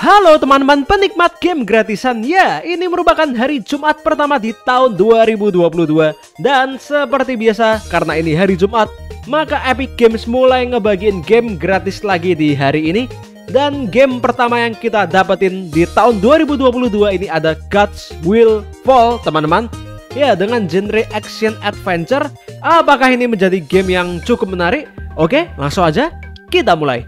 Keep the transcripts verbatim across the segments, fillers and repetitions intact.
Halo teman-teman penikmat game gratisan ya, ini merupakan hari Jumat pertama di tahun dua ribu dua puluh dua. Dan seperti biasa, karena ini hari Jumat, maka Epic Games mulai ngebagiin game gratis lagi di hari ini. Dan game pertama yang kita dapetin di tahun dua ribu dua puluh dua ini ada Gods Will Fall, teman-teman. Ya, dengan genre action adventure, apakah ini menjadi game yang cukup menarik? Oke, langsung aja kita mulai.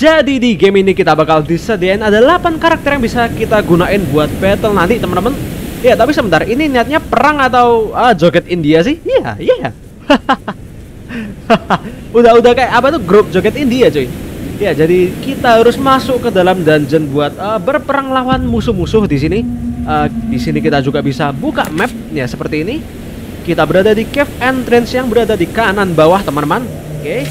Jadi di game ini kita bakal disediain ada delapan karakter yang bisa kita gunain buat battle nanti, teman-teman. Ya, tapi sebentar, ini niatnya perang atau uh, Joged India sih? Iya, iya. Udah-udah kayak apa tuh, grup Joged India, cuy. Ya, jadi kita harus masuk ke dalam dungeon buat uh, berperang lawan musuh-musuh di sini. Uh, di sini kita juga bisa buka map ya seperti ini. Kita berada di cave entrance yang berada di kanan bawah, teman-teman. Oke. Okay.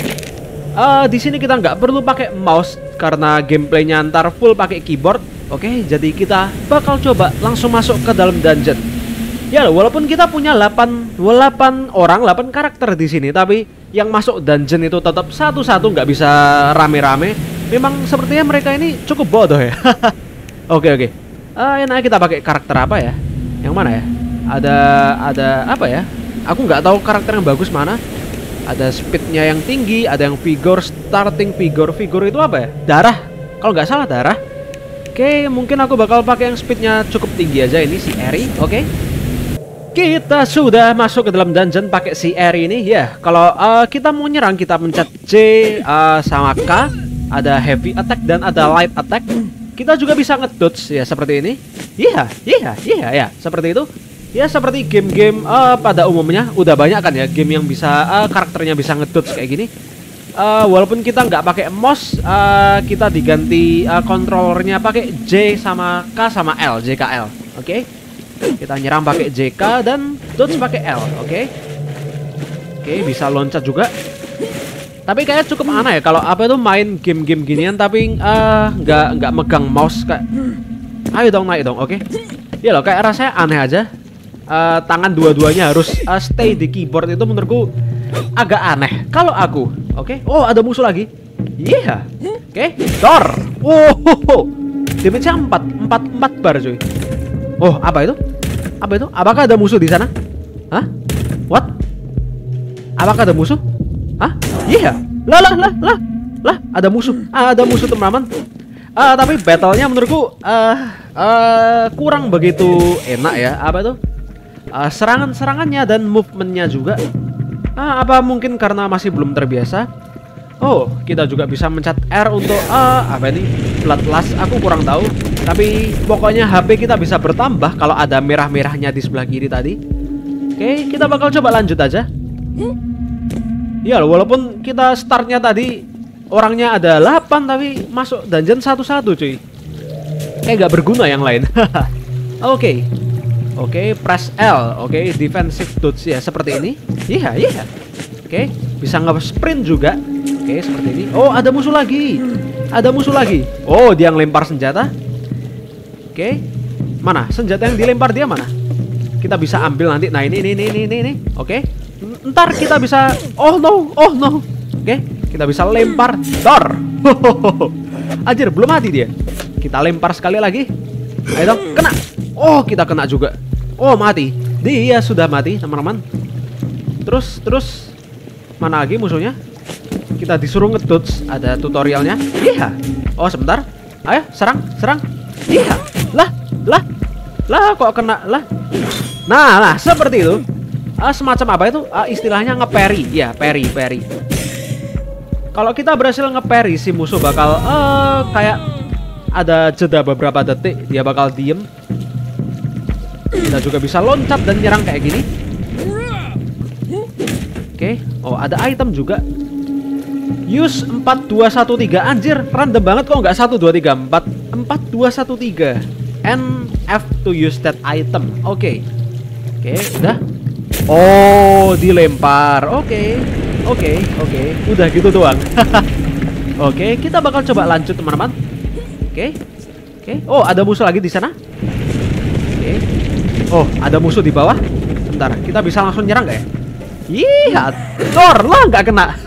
Uh, di sini kita nggak perlu pakai mouse karena gameplaynya ntar full pakai keyboard. Oke, okay, jadi kita bakal coba langsung masuk ke dalam dungeon. Ya, walaupun kita punya delapan, delapan orang, delapan karakter di sini, tapi yang masuk dungeon itu tetap satu-satu, nggak bisa rame-rame. Memang sepertinya mereka ini cukup bodoh ya. Oke, oke. Okay, okay. uh, enaknya kita pakai karakter apa ya? Yang mana ya? Ada ada apa ya? Aku nggak tahu karakter yang bagus mana. Ada speednya yang tinggi, ada yang figure, starting figure. Figure itu apa ya? Darah, kalau nggak salah darah. Oke, mungkin aku bakal pakai yang speednya cukup tinggi aja ini, si Eri. Oke, kita sudah masuk ke dalam dungeon pakai si Eri ini. Ya, kalau uh, kita mau nyerang, kita pencet C uh, sama K. Ada heavy attack dan ada light attack. Kita juga bisa ngedodge ya seperti ini. Iya, iya, iya, ya seperti itu. Ya seperti game-game uh, pada umumnya, udah banyak kan ya game yang bisa uh, karakternya bisa ngedodge kayak gini. uh, Walaupun kita nggak pakai mouse, uh, kita diganti uh, controllernya pakai J sama K sama L, J K L. Oke, okay. Kita nyerang pakai J K dan dodge pakai L. Oke, okay. Oke, okay, bisa loncat juga. Tapi kayaknya cukup aneh ya kalau apa itu main game-game ginian tapi uh, nggak nggak megang mouse kayak. Ayo dong, naik dong. Oke, okay. Ya loh, kayak rasanya aneh aja. Uh, tangan dua-duanya harus uh, stay di keyboard, itu menurutku agak aneh kalau aku. Oke, okay. Oh ada musuh lagi. Iya, yeah. Oke, okay. Door. Oh, oh, oh. Damage-nya empat, empat, empat bar cuy. Oh apa itu? Apa itu? Apakah ada musuh di sana? Hah? What? Apakah ada musuh? Hah? Iya, yeah. Lah lah lah lah lah, ada musuh, ah, ada musuh teman-teman. Uh, tapi battle-nya menurutku uh, uh, kurang begitu enak ya. Apa itu? Uh, serangan-serangannya dan movement-nya juga. Ah, apa mungkin karena masih belum terbiasa? Oh, kita juga bisa mencet R untuk uh, apa ini? Bloodlust, aku kurang tahu. Tapi pokoknya H P kita bisa bertambah kalau ada merah-merahnya di sebelah kiri tadi. Oke, okay, kita bakal coba lanjut aja. Ya, walaupun kita startnya tadi orangnya ada delapan, tapi masuk dungeon satu-satu cuy. Eh, nggak berguna yang lain. Oke. Okay. Oke, okay, press L. Oke, okay, defensive dodge ya seperti ini. Iya, yeah, iya. Yeah. Oke, okay, bisa nge-sprint juga. Oke, okay, seperti ini. Oh, ada musuh lagi. Ada musuh lagi. Oh, dia ngelempar senjata. Oke. Okay. Mana? Senjata yang dilempar dia mana? Kita bisa ambil nanti. Nah, ini ini ini ini ini. Oke. Okay. Ntar kita bisa. Oh no, oh no. Oke, okay, kita bisa lempar. Dor. Anjir, belum mati dia. Kita lempar sekali lagi. Ayo dong, kena. Oh, kita kena juga. Oh, mati. Dia sudah mati, teman-teman. Terus, terus mana lagi musuhnya? Kita disuruh ngedodge. Ada tutorialnya. Iya. Oh, sebentar. Ayo, serang, serang. Iya. Lah, lah. Lah, kok kena? Lah. Nah, lah, seperti itu. Ah, semacam apa itu? Ah, istilahnya nge-parry. Ya, parry, parry. Kalau kita berhasil nge-parry, si musuh bakal uh, kayak ada jeda beberapa detik, dia bakal diem. Kita juga bisa loncat dan nyerang kayak gini. Oke, okay. Oh ada item juga. Use empat dua satu tiga. Anjir, random banget kok nggak satu dua tiga empat. empat dua satu tiga. And F to use that item. Oke. Okay. Oke, okay, udah. Oh, dilempar. Oke. Okay. Oke, okay, oke. Okay. Udah gitu doang. Oke, okay, kita bakal coba lanjut, teman-teman. Oke. Okay. Oke. Okay. Oh, ada musuh lagi di sana. Oke. Okay. Oh, ada musuh di bawah. Bentar, kita bisa langsung nyerang gak ya? Iya, Thor lah, nggak kena.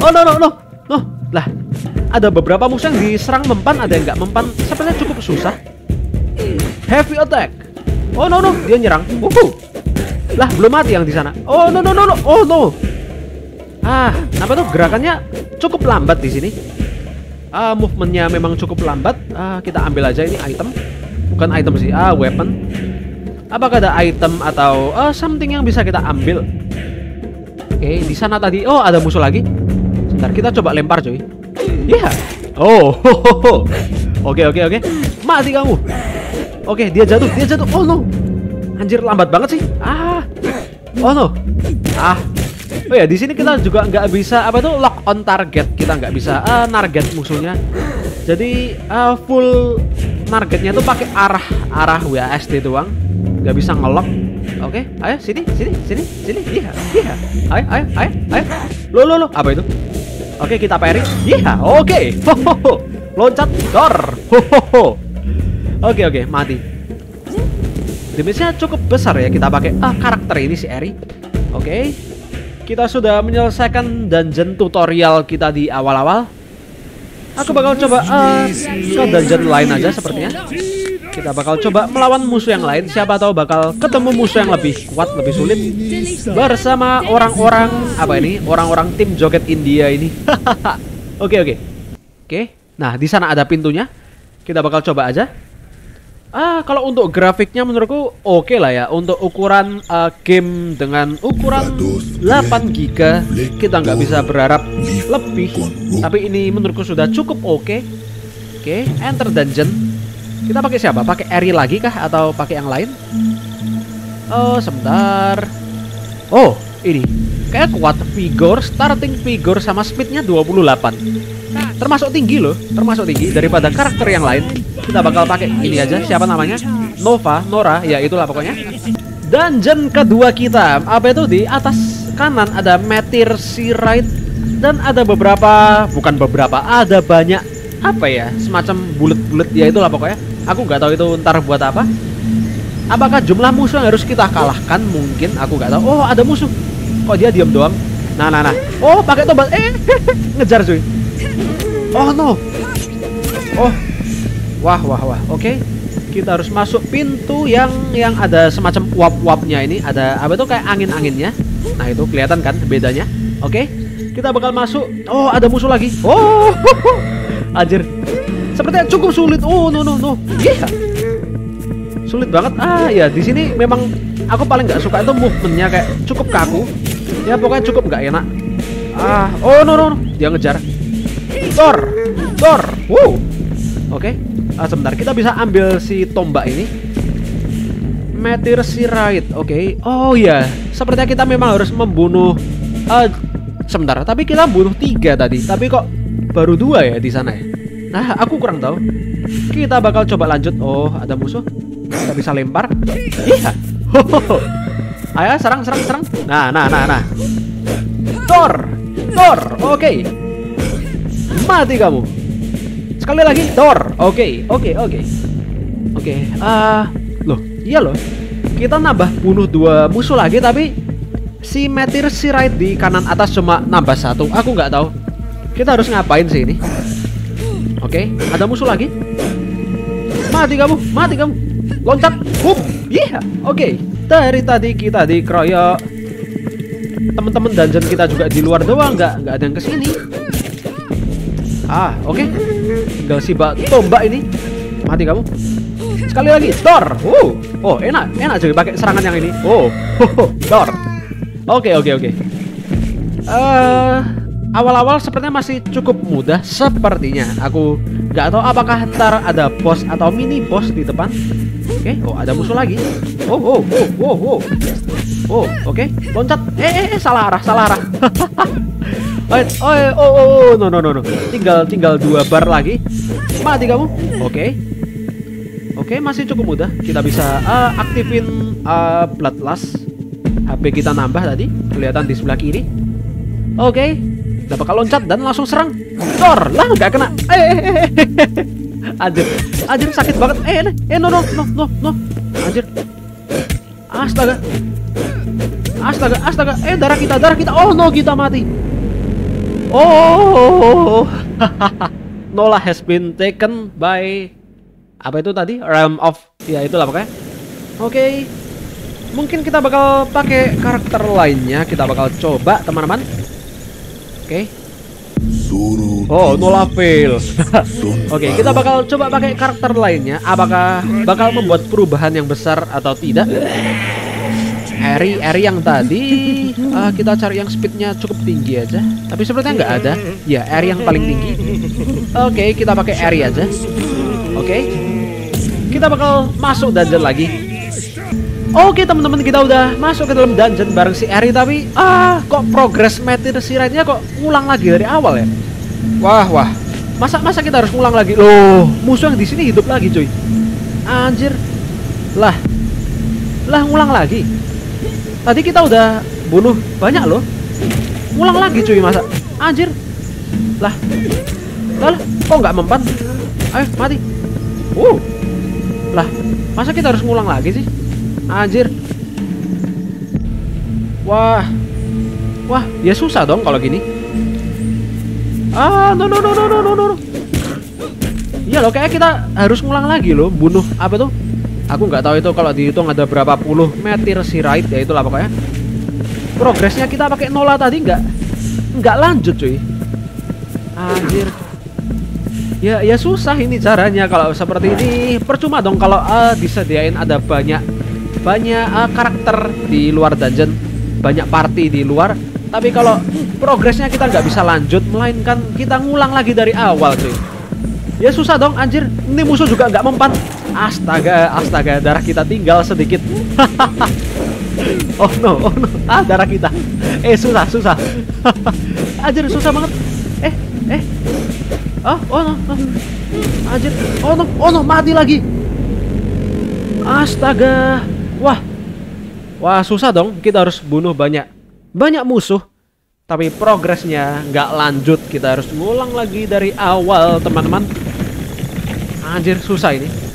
Oh no no no no, Lah, ada beberapa musuh yang diserang mempan, ada yang nggak mempan. Sepertinya cukup susah. Heavy attack. Oh no no, dia nyerang. Wuhu. Lah, belum mati yang di sana. Oh no no no no. Oh no. Ah, apa tuh gerakannya cukup lambat di sini. Ah, movementnya memang cukup lambat. Ah, kita ambil aja ini item. Bukan item sih. Ah, weapon. Apakah ada item atau uh, something yang bisa kita ambil? Oke, okay, di sana tadi. Oh, ada musuh lagi. Sebentar, kita coba lempar, coy. Iya. Yeah. Oh. Oke, oke, oke. Mati kamu. Oke, okay, dia jatuh, dia jatuh. Oh no. Anjir, lambat banget sih. Ah. Oh no. Ah. Oh ya, di sini kita juga nggak bisa apa tuh lock on target. Kita nggak bisa uh, target musuhnya. Jadi uh, full targetnya tuh pakai arah arah W A S D doang. Nggak bisa ngelock. Oke, okay, ayo sini, sini, sini, sini. Iya, iya. Ayo, ayo, ayo, ayo. Lo, lo, lo. Apa itu? Oke, okay, kita parry. Iya, oke. Okay. Loncat, dor. Oke, oke, okay, mati. Damage-nya cukup besar ya kita pakai uh, karakter ini si Eri. Oke. Okay. Kita sudah menyelesaikan dungeon tutorial kita di awal-awal. Aku bakal coba uh, ke dungeon lain aja sepertinya. Kita bakal coba melawan musuh yang lain. Siapa tahu bakal ketemu musuh yang lebih kuat, lebih sulit. Bersama orang-orang apa ini? Orang-orang tim Joged India ini. Oke oke oke. Nah di sana ada pintunya. Kita bakal coba aja. Ah, kalau untuk grafiknya menurutku oke okay lah ya. Untuk ukuran uh, game dengan ukuran delapan giga kita nggak bisa berharap lebih. Tapi ini menurutku sudah cukup oke. Okay. Oke, okay, enter dungeon. Kita pakai siapa? Pakai Eri lagi kah atau pakai yang lain? Oh, sebentar. Oh, ini. Kayak kuat figure, starting figure sama speednya dua puluh delapan. Termasuk tinggi loh, termasuk tinggi daripada karakter yang lain. Kita bakal pakai ini aja, siapa namanya? Nova, Nora, ya itulah pokoknya. Dungeon kedua kita, apa itu di atas kanan ada Meteor Sirait dan ada beberapa, bukan beberapa, ada banyak apa ya? Semacam bulet-bulet, ya itulah pokoknya. Aku nggak tahu itu ntar buat apa. Apakah jumlah musuh yang harus kita kalahkan? Mungkin aku nggak tahu. Oh, ada musuh. Kok dia diam doang? Nah, nah, nah. Oh, pakai tombol. Eh, ngejar cuy. Oh no. Oh. Wah wah wah, oke okay. Kita harus masuk pintu yang yang ada semacam uap-uapnya ini. Ada apa tuh kayak angin-anginnya. Nah itu kelihatan kan bedanya. Oke okay. Kita bakal masuk. Oh ada musuh lagi. Oh anjir. Sepertinya cukup sulit. Oh no no no yeah. Sulit banget. Ah ya di sini memang aku paling nggak suka itu movementnya kayak cukup kaku. Ya pokoknya cukup nggak enak. Ah oh no no, no. Dia ngejar. Tor Tor wow. Oke okay. Ah, sebentar, kita bisa ambil si tombak ini. Meteor Sirait, oke okay. Oh ya, yeah. Sepertinya kita memang harus membunuh uh, sebentar, tapi kita bunuh tiga tadi. Tapi kok baru dua ya di sana ya. Nah, aku kurang tahu. Kita bakal coba lanjut. Oh, ada musuh. Kita bisa lempar. Iya yeah. Ayo, serang, serang, serang. Nah, nah, nah, nah. Tor, Tor, oke okay. Mati kamu. Sekali lagi, door. Oke, oke, oke. Oke, ah, loh, iya loh. Kita nambah bunuh dua musuh lagi, tapi si Meteor Sirait di kanan atas cuma nambah satu. Aku nggak tahu. Kita harus ngapain sih ini? Oke, okay, ada musuh lagi. Mati kamu, mati kamu. Loncat, boom, iya. Yeah. Oke, okay. Dari tadi kita dikeroyok. Teman-teman dungeon kita juga di luar doang, nggak nggak ada yang kesini. Ah, oke okay. Tinggal si bak tombak ini. Mati kamu. Sekali lagi, tor. Oh, oh enak, enak juga pakai serangan yang ini. Oh, oh, tor. Oke, okay, oke, okay, oke okay. uh, Awal-awal sepertinya masih cukup mudah. Sepertinya aku nggak tahu apakah ntar ada boss atau mini boss di depan. Oke, okay. Oh ada musuh lagi. Oh, oh, oh, oh, oh. Oh, oke okay. Loncat. Eh, eh, eh, salah arah, salah arah. Oh, oh, oh, oh, no, no, no, no. Tinggal, tinggal dua bar lagi. Mati kamu. Oke, okay. Oke, okay, masih cukup mudah. Kita bisa uh, aktifin uh, bloodlust. H P kita nambah tadi. Kelihatan di sebelah kiri. Oke, okay. Kita bakal loncat dan langsung serang. Tor, lah nggak kena. Eh, anjir, anjir sakit banget. Eh, eh, no, no, no, no, no. Anjir. Astaga, astaga, astaga. Eh, darah kita, darah kita. Oh no, kita mati. Oh, Nola has been taken by apa itu tadi? Realm of, ya itulah pokoknya. Oke, okay. Mungkin kita bakal pakai karakter lainnya. Kita bakal coba teman-teman. Oke. Okay. Oh, Nola fail. Oke, okay, kita bakal coba pakai karakter lainnya. Apakah bakal membuat perubahan yang besar atau tidak? Eri, Eri yang tadi uh, kita cari yang speednya cukup tinggi aja. Tapi sepertinya nggak ada. Ya, Eri yang paling tinggi. Oke, okay, kita pakai Eri aja. Oke, okay. Kita bakal masuk dungeon lagi. Oke, okay, teman-teman, kita udah masuk ke dalam dungeon bareng si Eri. Tapi ah, kok progress Meteor Sirait-nya kok ulang lagi dari awal ya? Wah, wah. Masa masa kita harus ulang lagi? Loh, musuh yang di sini hidup lagi, cuy. Anjir. Lah. Lah, ngulang lagi. Tadi kita udah bunuh banyak loh. Ulang lagi cuy masa. Anjir. Lah. Lah, kok nggak mempan? Ayo mati. Wow. Lah, masa kita harus ngulang lagi sih? Anjir. Wah. Wah, ya susah dong kalau gini. Ah, no no no no no no. Iya loh, kayak kita harus ngulang lagi loh bunuh apa tuh? Aku nggak tahu itu kalau dihitung ada berapa puluh Meteor Sirait, ya itulah pokoknya. Progresnya kita pakai Nola tadi nggak nggak lanjut cuy. Anjir. Ya ya susah ini caranya kalau seperti ini. Percuma dong kalau uh, disediain ada banyak banyak uh, karakter di luar dungeon, banyak party di luar. Tapi kalau progresnya kita nggak bisa lanjut, melainkan kita ngulang lagi dari awal cuy. Ya susah dong anjir. Ini musuh juga nggak mempan. Astaga, astaga, darah kita tinggal sedikit. Oh no, oh no, ah darah kita. Eh susah, susah. Anjir susah banget. Eh, eh. Oh, oh no, no. Anjir, oh no, oh no, mati lagi. Astaga, wah, wah susah dong. Kita harus bunuh banyak, banyak musuh. Tapi progresnya nggak lanjut. Kita harus ngulang lagi dari awal, teman-teman. Anjir susah ini.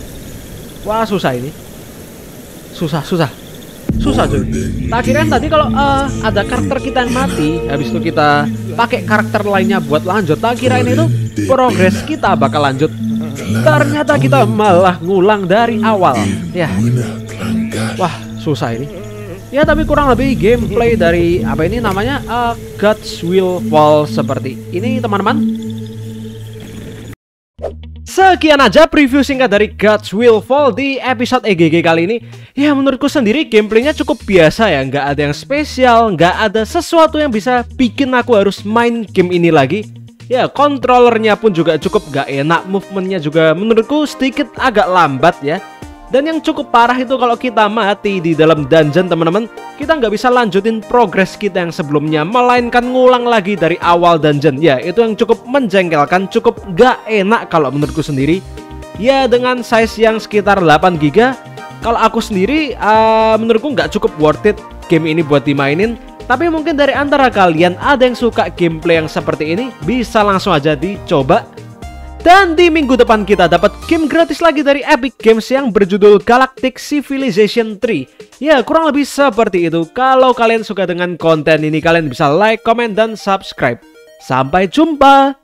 Wah susah ini, susah susah susah cuy. Tak kirain tadi kalau uh, ada karakter kita yang mati, habis itu kita pakai karakter lainnya buat lanjut. Tak kirain itu progres kita bakal lanjut. Ternyata kita malah ngulang dari awal. Ya, wah susah ini. Ya tapi kurang lebih gameplay dari apa ini namanya uh, Gods Will Fall seperti ini teman-teman. Sekian aja preview singkat dari Gods Will Fall di episode E G G kali ini. Ya menurutku sendiri gameplaynya cukup biasa ya, nggak ada yang spesial, nggak ada sesuatu yang bisa bikin aku harus main game ini lagi. Ya kontrolernya pun juga cukup nggak enak, movementnya juga menurutku sedikit agak lambat ya. Dan yang cukup parah itu kalau kita mati di dalam dungeon teman-teman, kita nggak bisa lanjutin progres kita yang sebelumnya, melainkan ngulang lagi dari awal dungeon. Ya itu yang cukup menjengkelkan, cukup nggak enak kalau menurutku sendiri. Ya dengan size yang sekitar delapan giga, kalau aku sendiri uh, menurutku nggak cukup worth it game ini buat dimainin. Tapi mungkin dari antara kalian ada yang suka gameplay yang seperti ini, bisa langsung aja dicoba. Dan di minggu depan kita dapat game gratis lagi dari Epic Games yang berjudul Galactic Civilization tiga. Ya kurang lebih seperti itu. Kalau kalian suka dengan konten ini, kalian bisa like, comment, dan subscribe. Sampai jumpa.